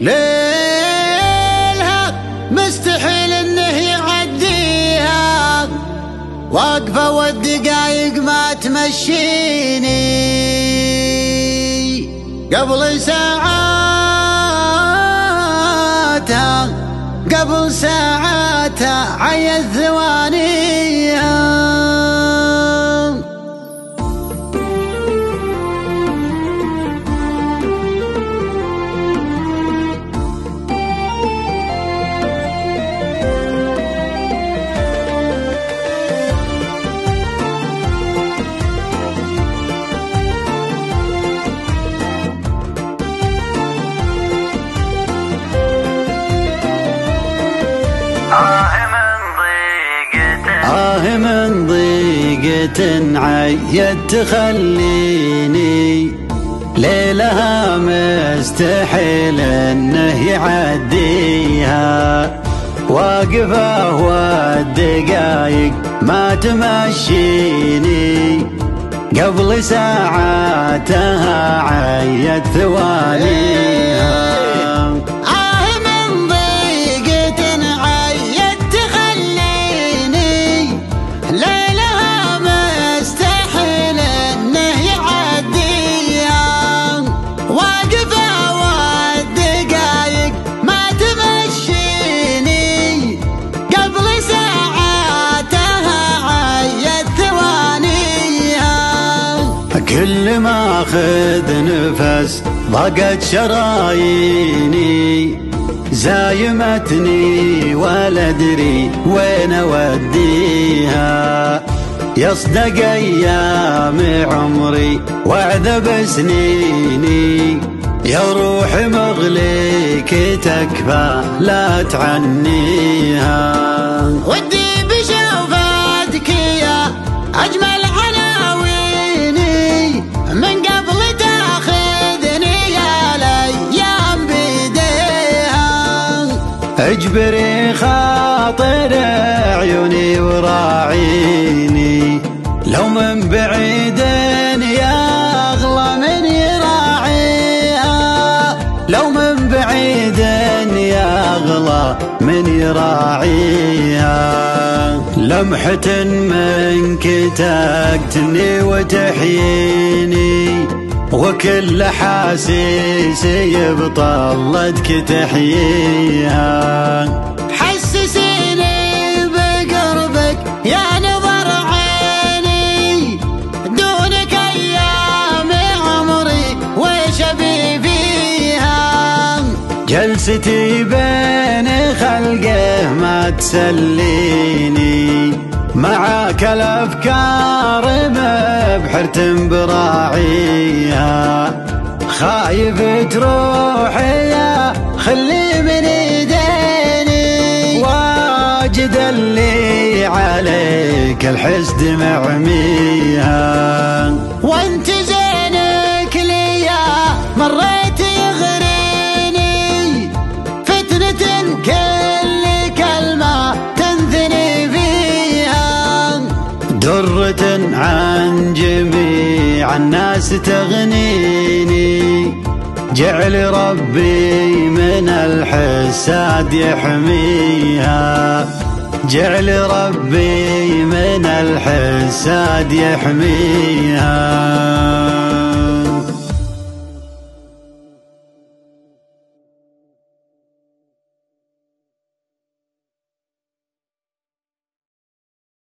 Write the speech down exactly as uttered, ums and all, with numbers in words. ليلها مستحيل انه يعديها، واقفة والدقايق ما تمشيني. قبل ساعاتها قبل ساعاتها عيت ثوانيها. آه من ضيقة عيت تخليني، ليلها مستحيل انه يعديها، واقفة والدقايق ما تمشيني. قبل ساعاتها عيت ثوانيها. كل ما اخذ نفس ضاقت شراييني، زايمتني ولا ادري وين اوديها. يصدق ايام عمري واعذب سنيني، يا روح مغليك تكفى لا تعنيها. ودي بشوفتك يا اجمل اجبري خاطر عيوني وراعيني، لو من بعيد يا اغلى من يراعيها، لو من بعيد يا اغلى من يراعيها. لمحة منك تاكتني وتحييني، وكل حاسيسي بطلتك تحييها. حسسيني بقربك يا نظر عيني، دونك ايام عمري ويش ابي فيها. جلستي بين خلقه ما تسليني، معاك الافكار مبحرة براعيها. خايف تروحي يا خلي من ايديني، واجد اللي عليك الحسد معميها. وانت زينك ليا مريت يغريني، فتنة كل كلمة تنثني فيها. درة عن جميع الناس تغنيني، جعل ربي من الحساد يحميها، جعل ربي من الحساد يحميها.